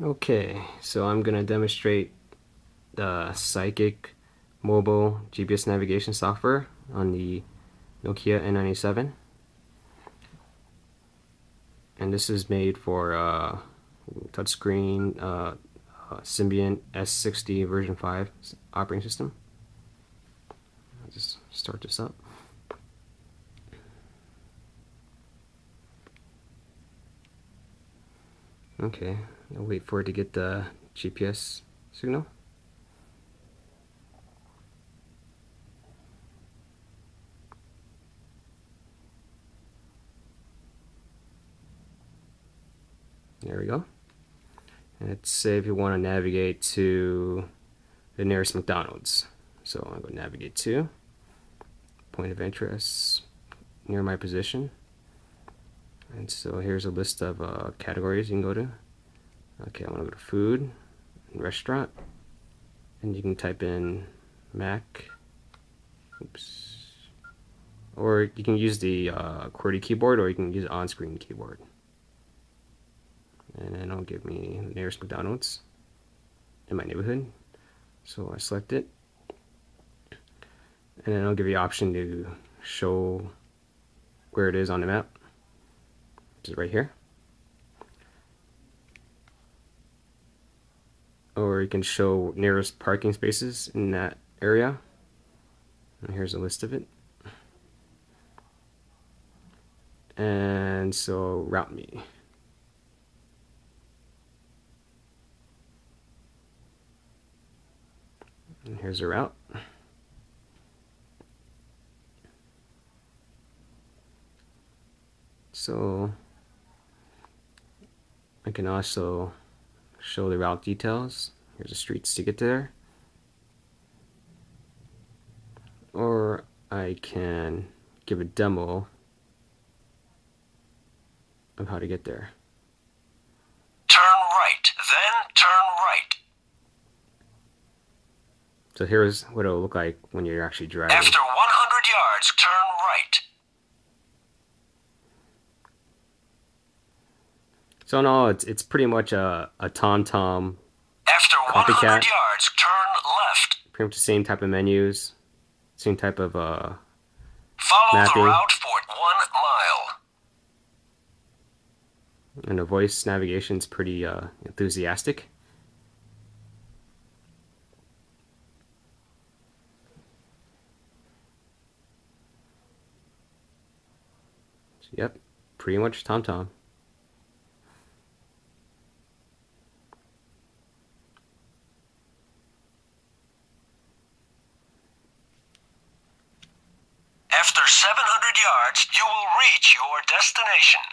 Okay, so I'm going to demonstrate the Sygic mobile GPS navigation software on the Nokia N97. And this is made for touchscreen Symbian S60 version 5 operating system. I'll just start this up. Okay, I'll wait for it to get the GPS signal. There we go. Let's say if you want to navigate to the nearest McDonald's. So I'm going to navigate to point of interest near my position. And so here's a list of categories you can go to. Okay, I want to go to food and restaurant, and you can type in Mac. Oops. Or you can use the QWERTY keyboard, or you can use on-screen keyboard. And it'll give me the nearest McDonald's in my neighborhood. So I select it, and then it'll give you the option to show where it is on the map. Is right here, or you can show nearest parking spaces in that area, and here's a list of it. And so route me, and here's a route. So I can also show the route details. Here's the streets to get there. Or I can give a demo of how to get there. Turn right, then turn right. So here's what it'll look like when you're actually driving. After 100 yards, turn right. So no, it's pretty much a TomTom copycat. Yards, turn left. Pretty much the same type of menus, same type of follow mapping. The route for 1 mile. And the voice navigation's pretty enthusiastic. So, yep, pretty much TomTom. After 700 yards, you will reach your destination.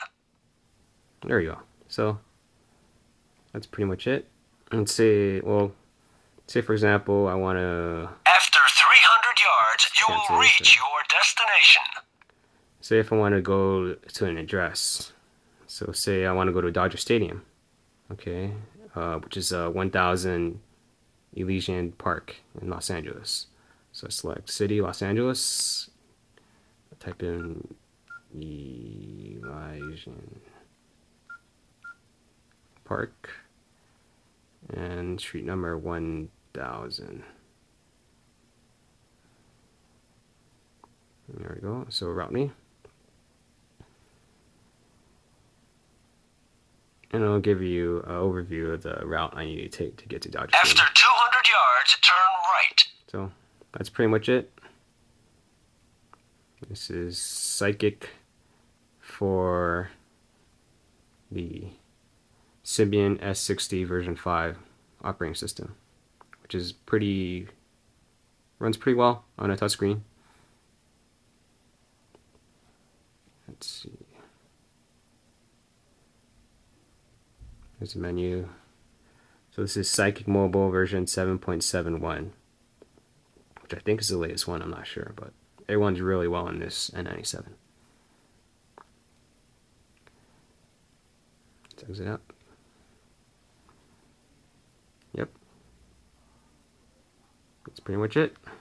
There you go. So that's pretty much it. Let's say, well, say for example, I want to. After 300 yards, you will reach your destination. Say if I want to go to an address. So say I want to go to Dodger Stadium, okay, which is 1000 Elysian Park in Los Angeles. So I select city, Los Angeles. Type in Elysian Park and street number 1000. There we go. So route me, and it'll give you an overview of the route I need to take to get to Dodger. After 200 yards, turn right. So that's pretty much it. This is Sygic for the Symbian S60 version 5 operating system, which is runs pretty well on a touchscreen. Let's see. There's a menu. So this is Sygic Mobile version 7.71, which I think is the latest one. I'm not sure, but it runs really well in this N97. Let's exit out. Yep. That's pretty much it.